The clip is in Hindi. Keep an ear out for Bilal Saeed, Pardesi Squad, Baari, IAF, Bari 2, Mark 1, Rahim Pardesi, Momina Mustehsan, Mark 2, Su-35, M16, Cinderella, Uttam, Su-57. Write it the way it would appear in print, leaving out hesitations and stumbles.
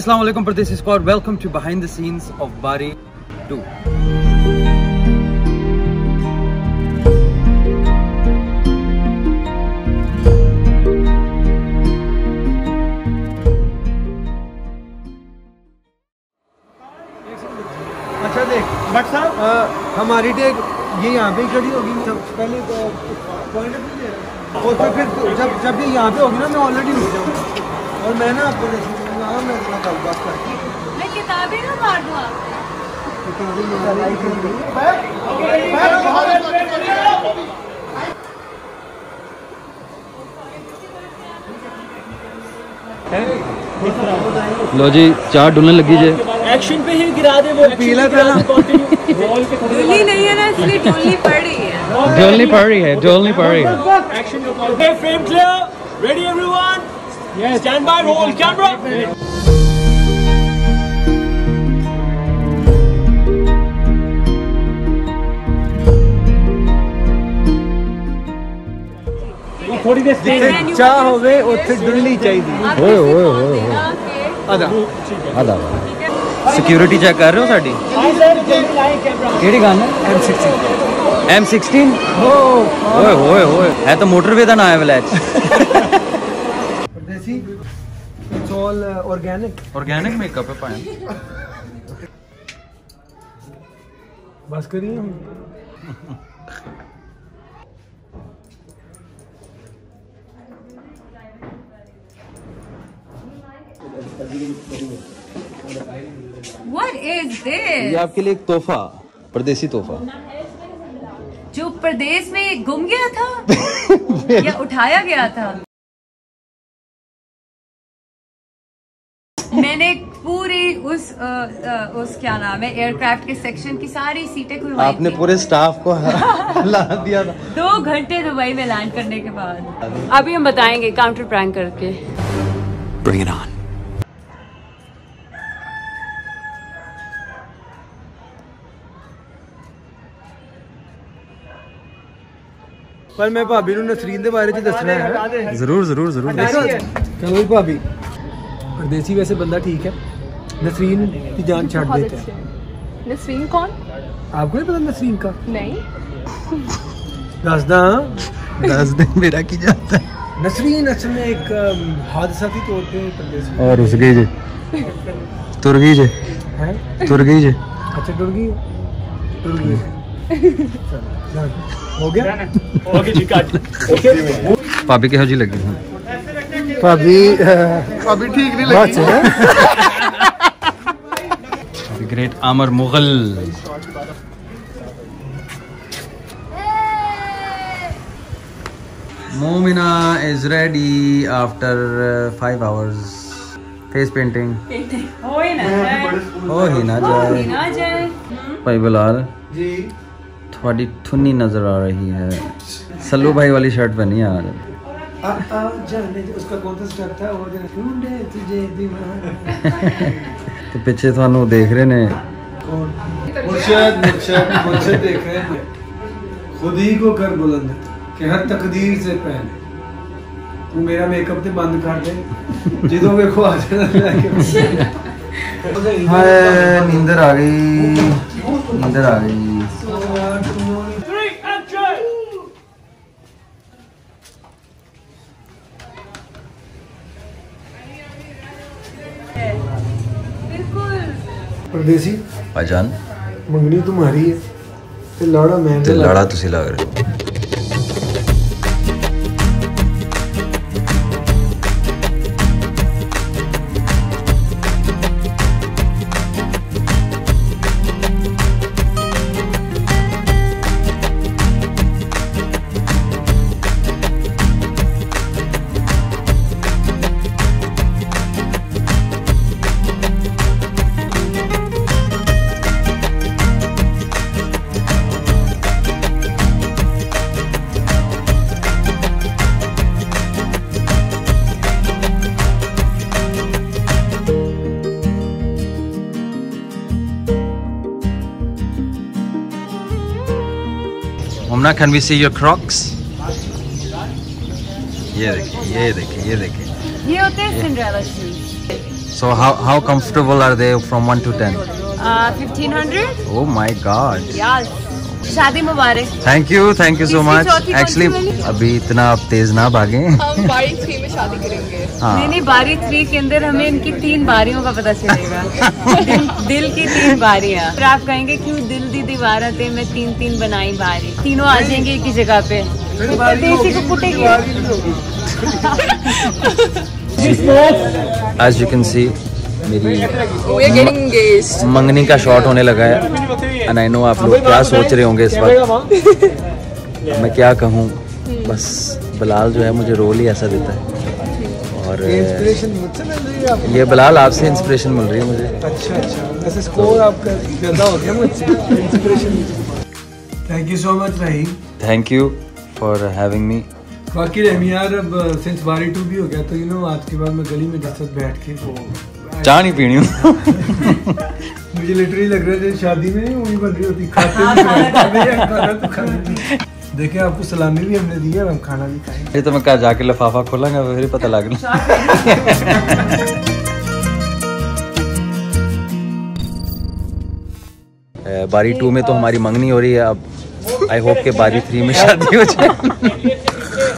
अस्सलाम वालेकुम Pardesi squad, welcome to behind the scenes of Bari 2। अच्छा देख बट साहब, हमारी टेक ये यहाँ पे खड़ी होगी। सबसे पहले तो पॉइंट और फिर जब ये यहाँ पे होगी ना, मैं ऑलरेडी मिल जाऊँगा। और मैं ना आपको मैं किताबें ना मार दूँ आपको। लो जी, चार डुलन लगी जे। एक्शन पे ही गिरा दे वो पीला पहला नहीं है ना, इसलिए डोलनी पड़ रही है, डोलनी पड़ रही है, डोलनी पड़ रही है। एक्शन का कॉल है। Frame clear, ready everyone, stand by, roll camera. थोड़ी देर से चाह हो गए और फिर डुलनी चाहिए। सिक्योरिटी चेक कर रहे हो साड़ी। केड़ी गन है? M16। ओए ओए ओए, है तो मोटरवे दा नाम है village. Pardesi it's all organic makeup है पाए। बस करिए हम। What is this? ये आपके लिए एक तोहफा, परदेसी तोहफा, जो प्रदेश में गुम गया था या उठाया गया था। मैंने पूरी उस क्या नाम है, एयरक्राफ्ट के सेक्शन की सारी सीटें खुलवाई। आपने पूरे स्टाफ को ला दिया था 2 घंटे दुबई में लैंड करने के बाद। अभी हम बताएंगे काउंटर प्रैंक करके। Bring it on. पर मैं भाभी नूं नसरीन दे बारे च दसना है। जरूर जरूर जरूर। चलो भाभी, परदेसी वैसे बंदा ठीक है, नसरीन की जान छाड़ देता है। नसरीन कौन? आपको नहीं पता नसरीन का? नहीं। दस दिन मेरा की जाता है। नसरीन असल में एक हादसा के तौर पे परदेसी और उस गई जे तुर्गी जे हैं, तुर्गी जे। अच्छा तुर्गी हो गया ओके जी। काट ओके। भाभी के हजी लगी भाभी ठीक नहीं लगी। ग्रेट आमर Mughal Momina is ready after 5 hours। Face painting हो ही ना जाए भाई। बिलाल जी थोड़ी ठुन्नी नजर आ रही है, सल्लू भाई वाली शर्ट पहनी है। उसका कौन सा स्टेप था? तो पीछे थानू देख रहे ने, देख रहे हैं। खुद ही को कर बुलंद कि हर तकदीर से पहले तू मेरा मेकअप तो बंद कर दे। जो देखो आ जाना। नींदर आ गई, नींदर आ गई। परदेसी भाईजान, मंगनी तुम्हारी है ते लाड़ा मैं ते लाड़ा तुसी लग रहे हो। Momina, can we see your Crocs? ये देखिए, ये देखिए, ये देखिए, ये होते हैं Cinderella shoes। So how comfortable are they from 1 to 10? 1500. Oh my God. Yes. शादी मुबारक. Thank you so much. Actually अभी इतना आप तेज ना भागें. हम बारी 3 में शादी करेंगे. नहीं बारी 3 के अंदर हमें इनकी 3 बारियों का पता चलेगा. दिल की 3 बारियाँ. फिर आप कहेंगे क्यों दिल दी दीवार थे मैं 3-3 बनाई बारी. तीनों आ जाएंगे एक ही जगह पे. देसी को कुटेगी. As you can see मेरी मंगनी का शॉट होने लगा है. एंड आई नो आप लोग क्या सोच रहे होंगे इस वक्त. मैं क्या कहूँ, बस बिलाल जो है मुझे रोल ही ऐसा देता है और ये बिलाल आपसे इंस्पिरेशन मिल रही है मुझे. अच्छा ऐसे स्कोर आपका ज़्यादा हो गया मुझसे inspiration. Thank you so much रही. Thank you for having me. बाकी रही यार अब सिंस बारी 2 भी हो गया तो यू नो आज के बाद मैं गली में जैसे बैठ के चाह नहीं पीनी. मुझे लिटरली लग रहा है शादी में उंगली बन रही होती. खाते देखे आपको सलामी भी हमने दी है और हम खाना भी खाएंगे. ये तो मैं कहा जाके लिफाफा खोलेंगे फिर पता लगना. बारी 2 में तो हमारी मंगनी हो रही है. अब आई होप के बारी 3 में शादी हो जाए.